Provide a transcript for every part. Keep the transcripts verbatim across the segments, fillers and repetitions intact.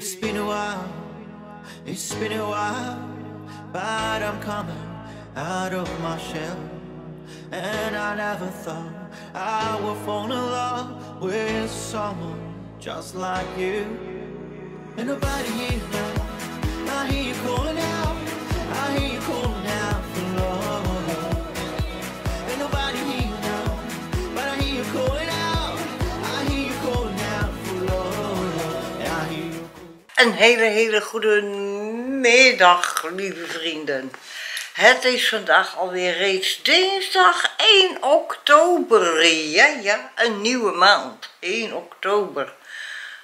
It's been a while, it's been a while, but I'm coming out of my shell. And I never thought I would fall in love with someone just like you. Ain't nobody here now, I hear you calling out, I hear you calling out for love. Ain't nobody here now, but I hear you calling out, I hear you calling out for love. And I hear you calling. Een hele hele goede middag, lieve vrienden. Het is vandaag alweer reeds dinsdag één oktober, ja ja, een nieuwe maand, één oktober.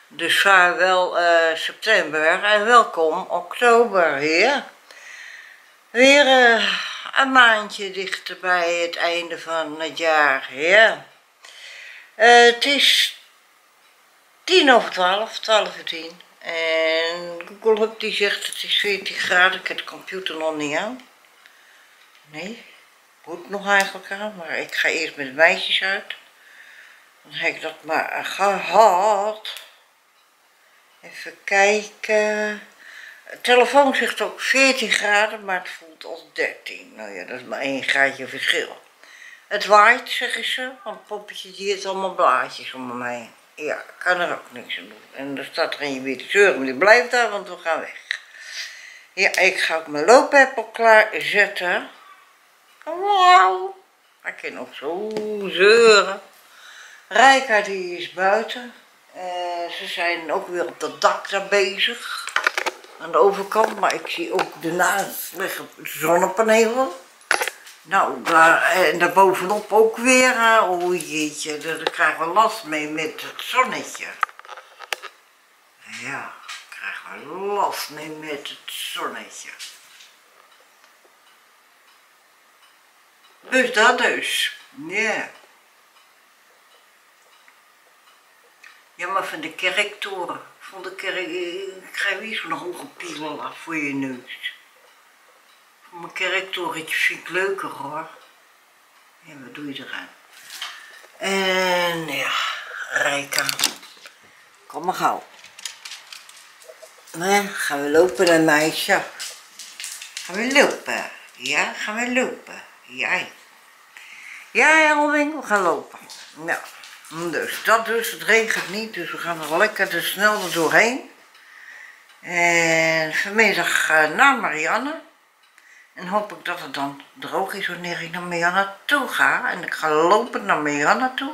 Dus vaarwel uh, september en welkom oktober, ja. Weer uh, een maandje dichter bij het einde van het jaar, ja. Uh, het is tien over twaalf, twaalf uur tien. En Google Hub die zegt het is veertien graden, ik heb de computer nog niet aan. Nee, moet nog eigenlijk aan, maar ik ga eerst met de meisjes uit. Dan heb ik dat maar gehad. Even kijken. De telefoon zegt ook veertien graden, maar het voelt als dertien. Nou ja, dat is maar één graadje verschil. Het waait, zeggen ze, want het poppetje die heeft allemaal blaadjes om mij. Ja, ik kan er ook niks aan doen. En dan staat er geen witte zeur, maar die blijft daar, want we gaan weg. Ja, ik ga ook mijn loopweb op klaarzetten. Wauw, ik kan nog zo zeuren. Rijka die is buiten. Uh, ze zijn ook weer op dat dak daar bezig. Aan de overkant, maar ik zie ook daarnaast liggen zonnepaneel. Nou, daar, en daarbovenop ook weer. O jeetje, daar krijgen we last mee met het zonnetje. Ja, krijgen we last mee met het zonnetje. Dus dat dus, ja. Yeah. Jammer van de kerktoren, van de kerk, ik krijg weer zo'n hoge piemel af voor je neus. Voor mijn kerktorentje vind ik leuker hoor. Ja, wat doe je eraan? En ja, Rijka, kom maar gauw. Nou, gaan we lopen dan meisje. Gaan we lopen, ja, gaan we lopen. Jij. Ja, Helming, we gaan lopen. Nou, dus dat dus, het regent niet, dus we gaan er lekker te snel er doorheen. En vanmiddag naar Marianne. En hoop ik dat het dan droog is wanneer ik naar Marianne toe ga. En ik ga lopen naar Marianne toe.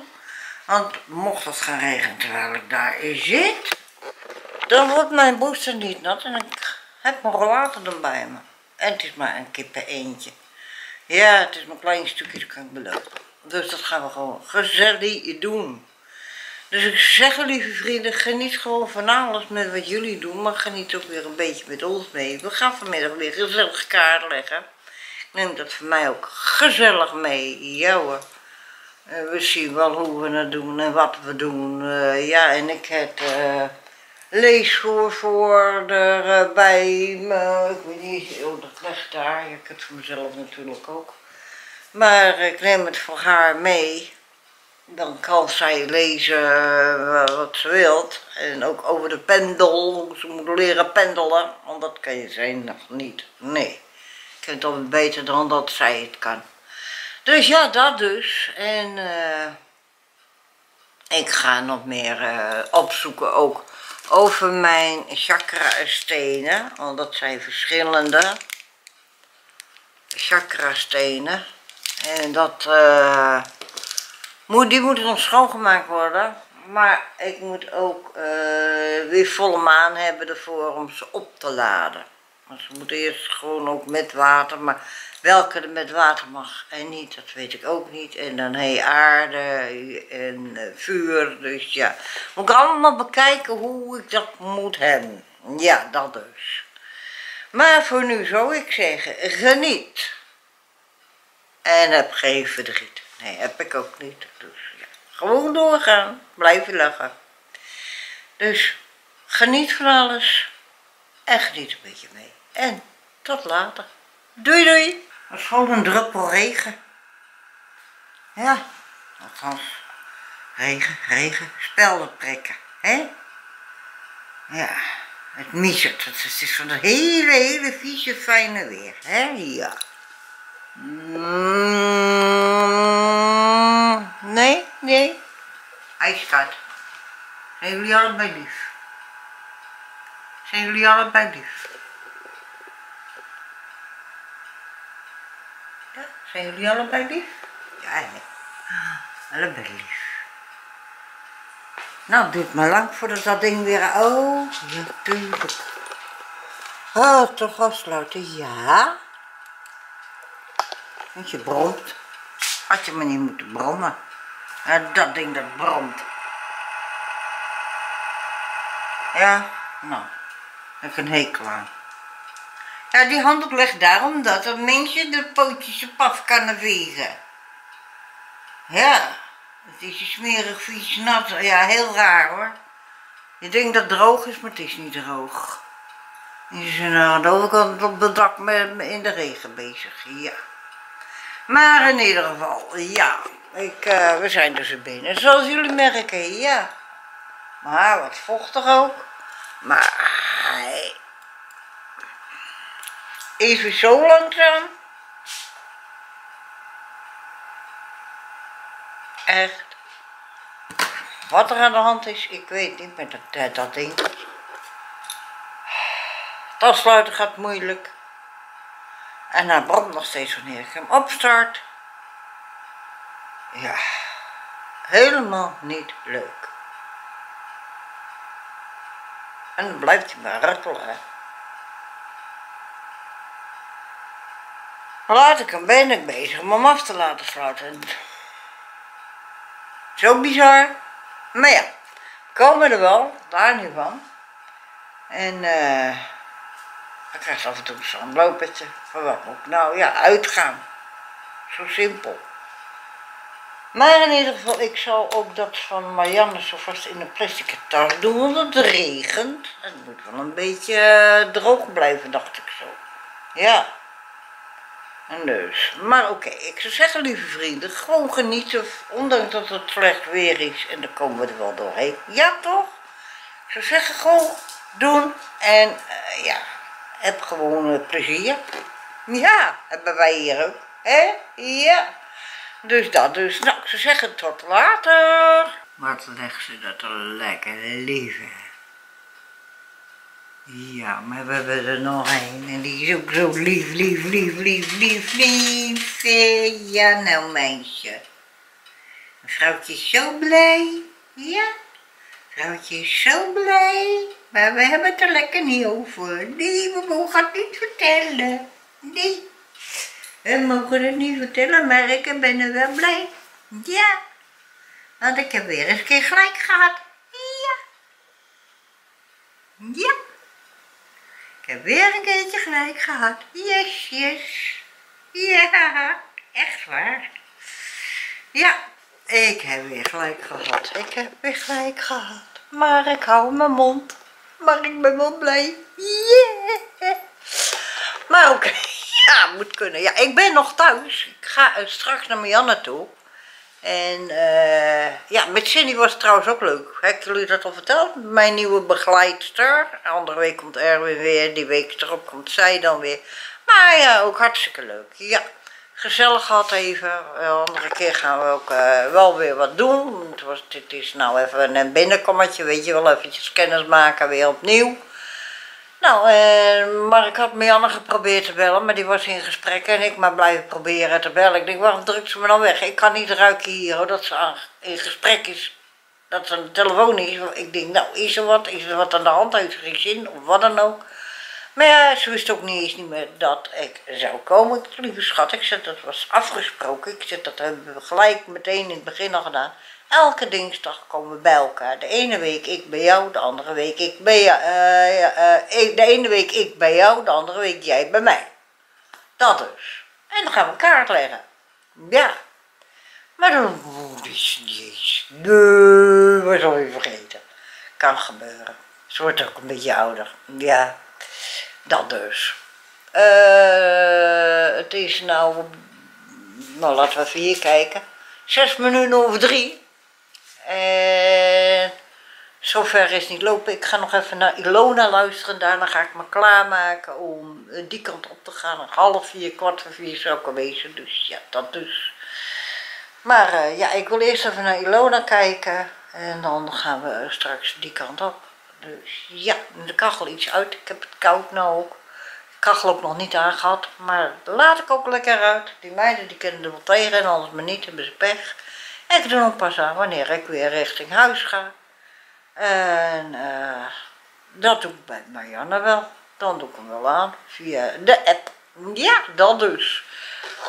Want mocht het gaan regenen terwijl ik daar zit, dan wordt mijn booster niet nat en ik heb nog water dan bij me. En het is maar een kippen eentje. Ja, het is maar een klein stukje, dat kan ik beloven. Dus dat gaan we gewoon gezellig doen. Dus ik zeg, lieve vrienden, geniet gewoon van alles met wat jullie doen. Maar geniet ook weer een beetje met ons mee. We gaan vanmiddag weer gezellig kaart leggen. Ik neem dat voor mij ook gezellig mee. Ja hoor. We zien wel hoe we het doen en wat we doen. Ja, en ik heb uh, leesvoorvoer erbij me. Ik weet niet, oh, dat ligt daar. Ik heb het voor mezelf natuurlijk ook. Maar ik neem het voor haar mee. Dan kan zij lezen wat ze wilt. En ook over de pendel. Ze moet leren pendelen. Want dat kan je zijn nog niet. Nee. Ik vind het altijd beter dan dat zij het kan. Dus ja, dat dus. En uh, ik ga nog meer uh, opzoeken ook. Over mijn chakra-stenen, want dat zijn verschillende chakra-stenen. En dat, uh, moet, die moeten nog schoongemaakt worden, maar ik moet ook uh, weer volle maan hebben ervoor om ze op te laden. Want ze moeten eerst gewoon ook met water, maar welke er met water mag en niet, dat weet ik ook niet. En dan hey, aarde en vuur, dus ja. Moet ik allemaal bekijken hoe ik dat moet hebben. Ja, dat dus. Maar voor nu zou ik zeggen, geniet. En heb geen verdriet. Nee, heb ik ook niet. Dus ja, gewoon doorgaan. Blijven lachen. Dus geniet van alles. En geniet een beetje mee. En tot later. Doei doei! Het is gewoon een druppel regen. Ja, althans, regen, regen, spelden prikken, hè? Ja, Het misert, het is van een hele, hele vieze fijne weer, hè? Ja. Mm, nee, nee. Hij staat. Zijn jullie allebei lief? Zijn jullie allebei lief? Ja, zijn jullie allebei lief? Ja, ja. Allebei lief. Nou, het duurt maar lang voordat dat ding weer... Oh, natuurlijk. Oh, toch afsluiten, ja. Want je bromt. Had je maar niet moeten brommen. Ja, dat ding dat bromt. Ja, nou. Heb ik een hekel aan. Ja, die handdoek legt daarom dat een mensje de pootjes op af kan vegen. Ja. Het is een smerig, vies, nat. Ja, heel raar hoor. Je denkt dat het droog is, maar het is niet droog. Je zijn aan de overkant op het dak met, met in de regen bezig. Ja. Maar in ieder geval, ja. Ik, uh, we zijn dus er binnen. Zoals jullie merken, ja. Maar wat vochtig ook. Maar... Even zo langzaam. Echt. Wat er aan de hand is, ik weet niet, maar dat, dat ding. Het afsluiten gaat moeilijk. En hij brandt nog steeds wanneer ik hem opstart. Ja, helemaal niet leuk. En dan blijft hij maar rattelen. Laat ik hem, ben ik bezig om hem af te laten sluiten. Zo bizar, maar ja, komen we er wel, daar nu van. En uh, ik krijg af en toe zo'n lopertje, van wat moet ik nou, ja, uitgaan. Zo simpel. Maar in ieder geval, ik zal ook dat van Marianne zo vast in een plastic tas doen, want het regent. Het moet wel een beetje uh, droog blijven, dacht ik zo. Ja. En dus, maar oké, okay, ik zou zeggen lieve vrienden, gewoon genieten, ondanks dat het slecht weer is en dan komen we er wel doorheen. Ja toch? Ik zou zeggen gewoon doen en uh, ja, heb gewoon uh, plezier. Ja, hebben wij hier ook, hè? Ja. Dus dat dus, nou ik zou zeggen tot later. Wat legt ze dat lekker lieve. Ja, maar we hebben er nog één en die is ook zo lief, lief, lief, lief, lief, lief. Ja, nou meisje. Vrouwtje is zo blij. Ja, vrouwtje is zo blij. Maar we hebben het er lekker niet over. Nee, we mogen het niet vertellen. Nee, we mogen het niet vertellen, maar ik ben er wel blij. Ja, want ik heb weer eens een keer gelijk gehad. Ja. Ja. Ik heb weer een keertje gelijk gehad. Yes, yes. Ja, echt waar. Ja, ik heb weer gelijk gehad. Ik heb weer gelijk gehad. Maar ik hou mijn mond. Maar ik ben wel blij. Yeah. Maar oké, okay. Ja, moet kunnen. Ja, ik ben nog thuis. Ik ga straks naar Marianne toe. En uh, ja, met Cindy was het trouwens ook leuk. Heb ik jullie dat al verteld? Mijn nieuwe begeleidster. Andere week komt Erwin weer, die week erop komt zij dan weer. Maar ja, ook hartstikke leuk. Ja, gezellig gehad even. Een andere keer gaan we ook uh, wel weer wat doen. Het, was, het is nou even een binnenkommetje, weet je wel. Eventjes kennis maken, weer opnieuw. Nou, eh, maar ik had Marianne geprobeerd te bellen, maar die was in gesprek en ik maar blijven proberen te bellen. Ik denk, waarom drukt ze me dan weg? Ik kan niet ruiken hier hoor, dat ze aan, in gesprek is, dat ze aan de telefoon is. Ik denk, nou, is er wat? Is er wat aan de hand? Heeft geen zin? Of wat dan ook. Maar ja, ze wist ook niet eens niet meer dat ik zou komen. Lieve schat, ik zeg, dat was afgesproken. Ik zeg, dat hebben we gelijk meteen in het begin al gedaan. Elke dinsdag komen we bij elkaar. De ene week ik bij jou, de andere week ik bij jou. Uh, uh, de ene week ik bij jou, de andere week jij bij mij. Dat dus. En dan gaan we kaart leggen. Ja. Maar dan... Oh, jezus. Nee, was alweer vergeten. Kan gebeuren. Ze wordt ook een beetje ouder. Ja. Dat dus. Uh, het is nou... Nou, laten we even hier kijken. Zes minuten over drie. En Zo ver is niet lopen. Ik ga nog even naar Ilona luisteren. Daarna ga ik me klaarmaken om die kant op te gaan. Een half vier, kwart voor vier zou ik er wezen. Dus ja, dat dus. Maar uh, ja, ik wil eerst even naar Ilona kijken. En dan gaan we straks die kant op. Dus ja, de kachel iets uit. Ik heb het koud nou ook. De kachel ook nog niet aangehad. Maar laat ik ook lekker uit. Die meiden die kunnen er wel tegen en anders maar niet. Hebben ze pech. En ik doe hem pas aan wanneer ik weer richting huis ga. En uh, dat doe ik bij Marianne wel. Dan doe ik hem wel aan via de app. Ja, dat dus.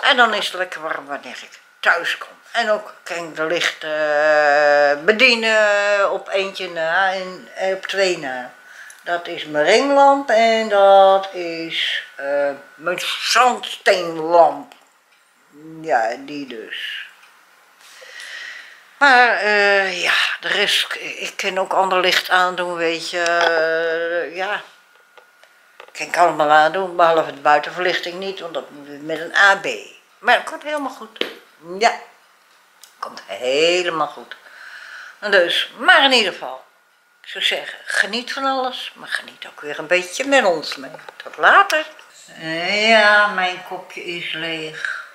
En dan is het lekker warm wanneer ik thuis kom. En ook kan ik de lichten bedienen op eentje na en op twee na. Dat is mijn ringlamp en dat is uh, mijn zandsteenlamp. Ja, die dus. Maar uh, ja, de rest, ik kan ook ander licht aandoen, weet je, uh, ja. Ik kan het allemaal aandoen, behalve de buitenverlichting niet, want dat moet met een A B. Maar dat komt helemaal goed. Ja, komt helemaal goed. Dus, maar in ieder geval, ik zou zeggen, geniet van alles, maar geniet ook weer een beetje met ons mee. Tot later. Ja, mijn kopje is leeg.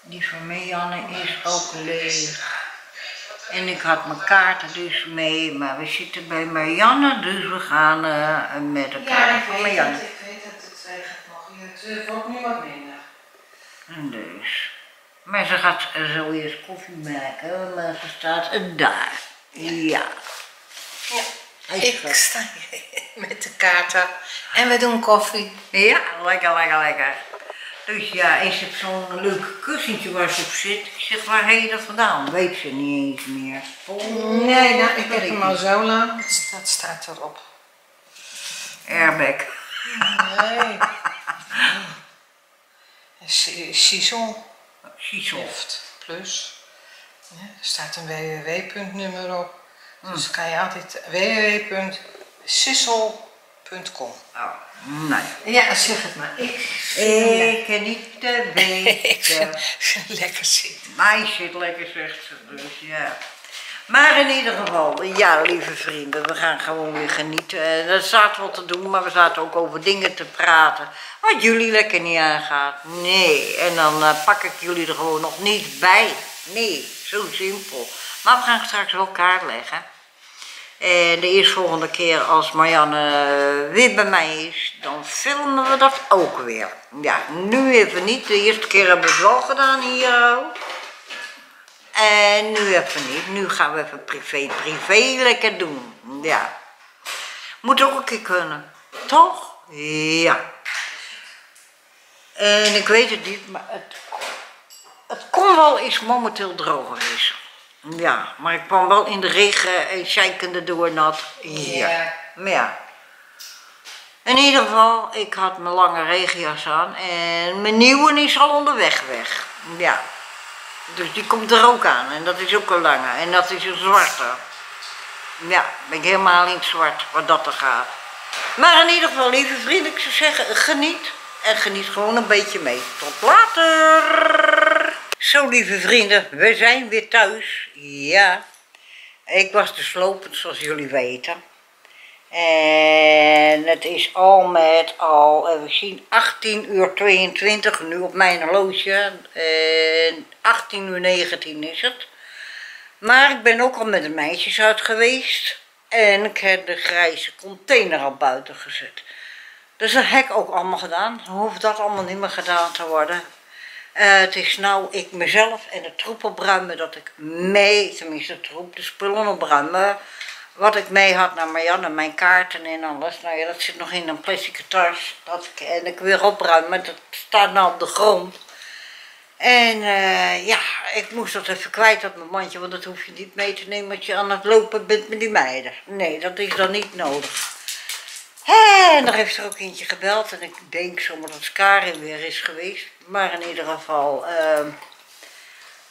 Die van Marianne is ook leeg. En ik had mijn kaarten dus mee, maar we zitten bij Marianne, dus we gaan uh, met de kaarten van Marianne. Ja, ik weet dat het zegt nog, het wordt nu wat minder. En dus. Maar ze gaat zo eerst koffie maken, maar ze staat daar. Ja. Ja, ik sta hier met de kaarten en we doen koffie. Ja, lekker, lekker, lekker. Dus ja, is het zo'n leuk kussentje waar ze op zit? Ik zeg, waar heb je dat vandaan? Weet ze niet eens meer. Oh, nee, nou, ik heb hem al zo lang. Dat staat erop. Airbag. Nee. Sissel. Sissel. Plus. Ja, er staat een w w w punt nummer op. Dus dan kan je altijd w w w punt sissel punt com. Oh. Nee. Ja, zeg het maar. Ik, ik ken niet te weten. Ik vind lekker zit. Mij zit lekker, zegt ze dus, ja. Maar in ieder geval, ja lieve vrienden, we gaan gewoon weer genieten. Er staat wat te doen, maar we zaten ook over dingen te praten. Wat jullie lekker niet aangaat. Nee, en dan uh, pak ik jullie er gewoon nog niet bij. Nee, zo simpel. Maar we gaan straks wel kaart leggen. En de eerstvolgende keer als Marianne weer bij mij is, dan filmen we dat ook weer. Ja, nu even niet. De eerste keer hebben we het wel gedaan hier. En nu even niet. Nu gaan we even privé, privé lekker doen. Ja. Moet ook een keer kunnen. Toch? Ja. En ik weet het niet, maar het, het kon wel eens momenteel droger is. Ja, maar ik kwam wel in de regen en zeikende door nat. Ja. Ja. Maar ja. In ieder geval, ik had mijn lange regenjas aan en mijn nieuwe is al onderweg weg. Ja. Dus die komt er ook aan en dat is ook een lange en dat is een zwarte. Ja, ben ik helemaal in het zwart wat dat er gaat. Maar in ieder geval, lieve vrienden, ik zou zeggen, geniet. En geniet gewoon een beetje mee. Tot later! Zo lieve vrienden, we zijn weer thuis. Ja, ik was dus lopend zoals jullie weten. En het is al met al, even zien, achttien uur tweeëntwintig nu op mijn horloge. En achttien uur negentien is het. Maar ik ben ook al met de meisjes uit geweest. En ik heb de grijze container al buiten gezet. Dus dat heb ik ook allemaal gedaan. Dan hoeft dat allemaal niet meer gedaan te worden. Uh, het is nou ik mezelf en de troep opruimen dat ik mee, tenminste de troep, de spullen opruimen. Wat ik mee had naar Marianne, mijn kaarten en alles. Nou ja, dat zit nog in een plastic tas. Dat ik, en ik wil opruimen, dat staat nou op de grond. En uh, ja, ik moest dat even kwijt op mijn mandje, want dat hoef je niet mee te nemen als je aan het lopen bent met die meiden. Nee, dat is dan niet nodig. En daar heeft er ook eentje gebeld en ik denk zomaar dat Karim weer is geweest. Maar in ieder geval, uh,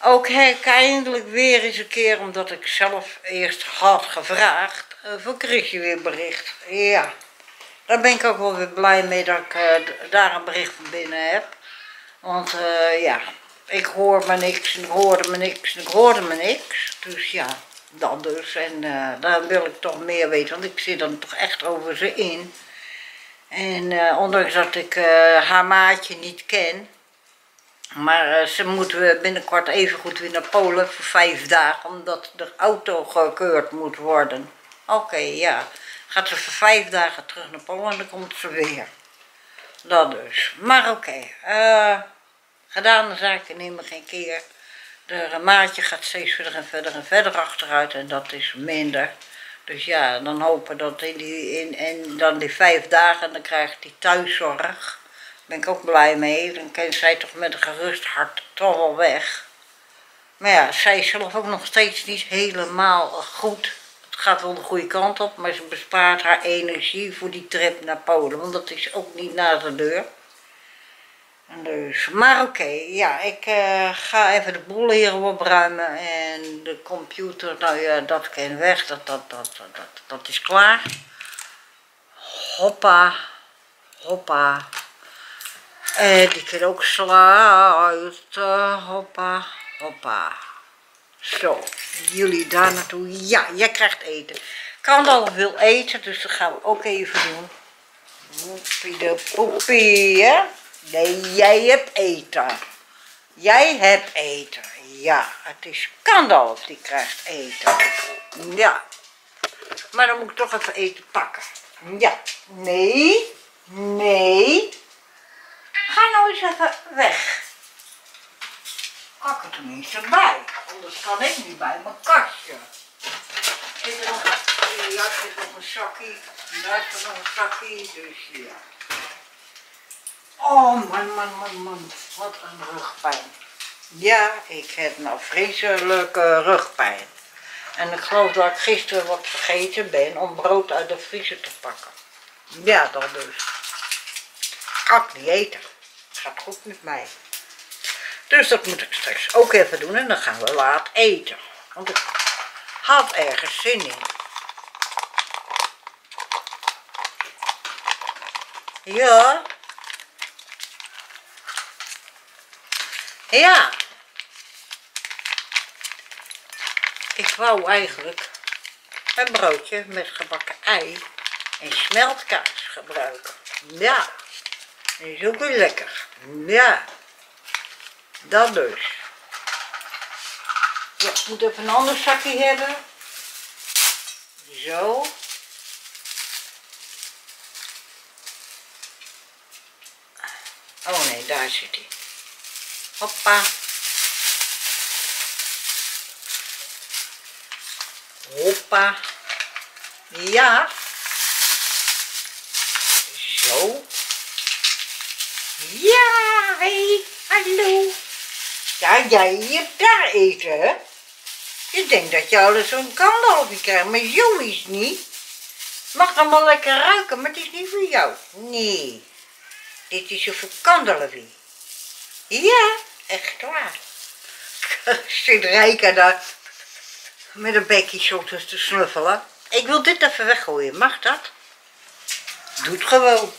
ook heb ik eindelijk weer eens een keer, omdat ik zelf eerst had gevraagd, uh, voor Chrisje weer bericht. Ja, daar ben ik ook wel weer blij mee dat ik uh, daar een bericht van binnen heb. Want uh, ja, ik hoor me niks en ik hoorde me niks en ik hoorde me niks. Dus ja, dat dus. En uh, daar wil ik toch meer weten, want ik zit dan toch echt over ze in. En uh, ondanks dat ik uh, haar maatje niet ken. Maar uh, ze moeten binnenkort even goed weer naar Polen voor vijf dagen, omdat de auto gekeurd moet worden. Oké, okay, ja. Gaat ze voor vijf dagen terug naar Polen en dan komt ze weer. Dat dus. Maar oké. Okay, uh, gedane zaken nemen geen keer. De maatje gaat steeds verder en verder en verder achteruit en dat is minder. Dus ja, dan hopen dat in die, in, en dan die vijf dagen, dan krijgt hij thuiszorg. Daar ben ik ook blij mee. Dan kan zij toch met een gerust hart toch wel weg. Maar ja, zij is zelf ook nog steeds niet helemaal goed. Het gaat wel de goede kant op, maar ze bespaart haar energie voor die trip naar Polen. Want dat is ook niet na de deur. Dus, maar oké, okay, ja, ik uh, ga even de boel hier opruimen en de computer, nou ja, dat kan weg, dat, dat, dat, dat, dat is klaar. Hoppa, hoppa, eh, die kan ook sluiten, hoppa, hoppa. Zo, jullie daar naartoe, ja, jij krijgt eten. Kan al veel eten, dus dat gaan we ook even doen. Hoepie de poepie, hè. Nee, jij hebt eten. Jij hebt eten. Ja, het is Kandalf die krijgt eten. Ja. Maar dan moet ik toch even eten pakken. Ja. Nee. Nee. Ga nou eens even weg. Pak er tenminste bij. Anders kan ik niet bij mijn kastje. Is er nog een jasje, nog een zakkie. Daar is er nog een zakkie. Dus ja. Oh man, man, man, man, wat een rugpijn. Ja, ik heb nou vreselijke rugpijn. En ik geloof dat ik gisteren wat vergeten ben om brood uit de vriezer te pakken. Ja, dat dus. Kan ik niet eten. Gaat goed met mij. Dus dat moet ik straks ook even doen en dan gaan we laat eten. Want ik had ergens zin in. Ja. Ja, ik wou eigenlijk een broodje met gebakken ei en smeltkaas gebruiken. Ja, dat is ook weer lekker. Ja, dat dus. Ja, ik moet even een ander zakje hebben. Zo. Oh nee, daar zit hij. Hoppa. Hoppa. Ja. Zo. Ja, hey, hallo. Ja, jij hebt daar eten, hè? Je denkt dat je alles zo'n kandalfje krijgt, maar zo is het niet. Mag allemaal lekker ruiken, maar het is niet voor jou. Nee. Dit is een kandalfje. Ja, echt waar. Zit Rijka daar met een bekje zo te snuffelen. Ik wil dit even weggooien, mag dat? Doe het gewoon.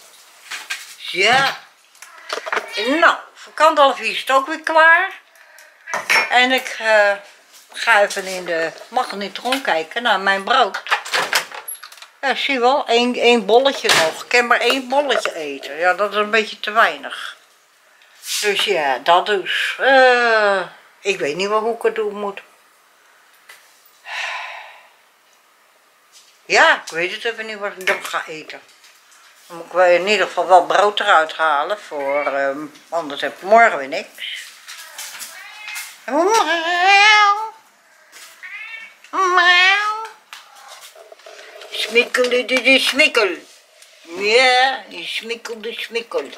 Ja. Nou, voor kandalfje is het ook weer klaar. En ik uh, ga even in de magnetron kijken naar mijn brood. Ja, zie je wel, één, één bolletje nog. Ik kan maar één bolletje eten. Ja, dat is een beetje te weinig. Dus ja, dat dus. Uh, ik weet niet wel hoe ik het doen moet. Ja, ik weet het even niet wat ik dan ga eten. Dan moet ik wel in ieder geval wel brood eruit halen. Voor, um, anders heb ik morgen weer niks. Smikkel de, de, de smikkel. Ja, die smikkel de smikkel.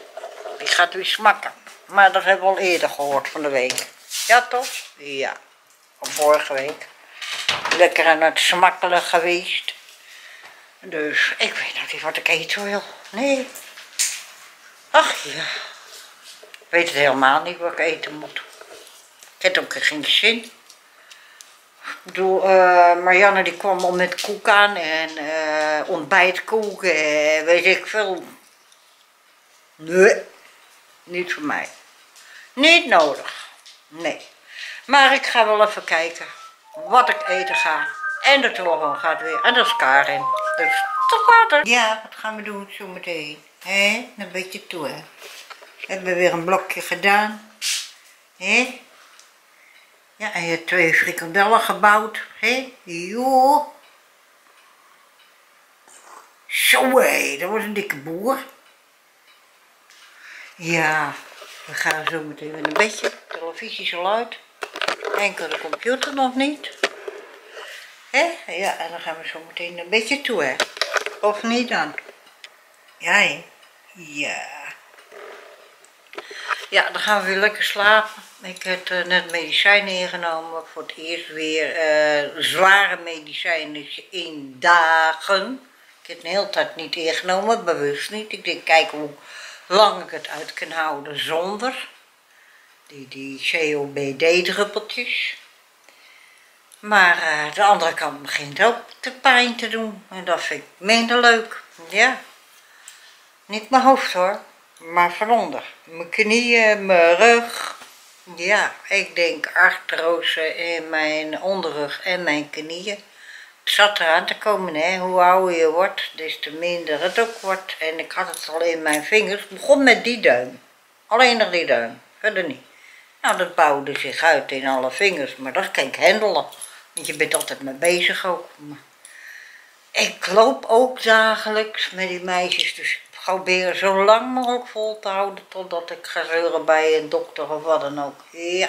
Die gaat weer smakken. Maar dat hebben we al eerder gehoord van de week. Ja toch? Ja. Van vorige week. Lekker aan het smakkelen geweest. Dus ik weet nog niet wat ik eten wil. Nee. Ach ja. Ik weet het helemaal niet wat ik eten moet. Ik heb ook geen zin. Ik bedoel, uh, Marianne die kwam al met koek aan. En uh, ontbijtkoek. En weet ik veel. Nee. Niet voor mij. Niet nodig. Nee. Maar ik ga wel even kijken wat ik eten ga. En de telefoon gaat weer. En dat is Karin. Dus tot later. Ja, wat gaan we doen zo meteen? Hé, een beetje toe, hè. We hebben weer een blokje gedaan. Hé. Ja, en je hebt twee frikandellen gebouwd. Hé, joh. Zo, hé, dat was een dikke boer. Ja, we gaan zo meteen weer een beetje. De televisie is al uit. Enkel de computer nog niet. Hé? Ja, en dan gaan we zo meteen een beetje toe, hè. Of niet dan? Ja, hé. Ja. Ja, dan gaan we weer lekker slapen. Ik heb uh, net medicijnen ingenomen. Voor het eerst weer uh, zware medicijnen in dagen. Ik heb het een hele tijd niet ingenomen, bewust niet. Ik denk, kijk hoe lang ik het uit kan houden zonder. Die, die C O B D-druppeltjes. Maar uh, de andere kant begint ook te pijn te doen. En dat vind ik minder leuk. Ja. Niet mijn hoofd hoor. Maar van onder. Mijn knieën, mijn rug. Ja, ik denk artrose in mijn onderrug en mijn knieën. Het zat eraan te komen, hè. Hoe ouder je wordt, des te minder het ook wordt. En ik had het al in mijn vingers. Het begon met die duim. Alleen nog die duim. Verder niet. Nou, dat bouwde zich uit in alle vingers, maar dat kan ik handelen. Want je bent altijd mee bezig ook. Ik loop ook dagelijks met die meisjes, dus ik probeer zo lang mogelijk vol te houden totdat ik ga zeuren bij een dokter of wat dan ook. Ja.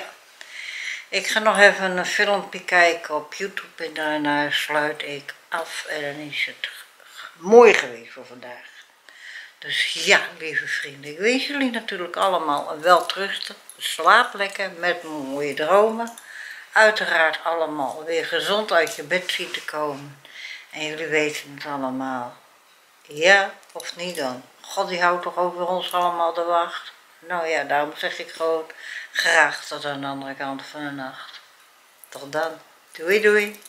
Ik ga nog even een filmpje kijken op YouTube en daarna sluit ik af en dan is het mooi geweest voor vandaag. Dus ja, lieve vrienden, ik wens jullie natuurlijk allemaal een welterusten. Slaap lekker met mooie dromen. Uiteraard allemaal weer gezond uit je bed zien te komen. En jullie weten het allemaal. Ja, of niet dan? God, die houdt toch over ons allemaal de wacht? Nou ja, daarom zeg ik gewoon graag tot aan de andere kant van de nacht. Tot dan. Doei doei.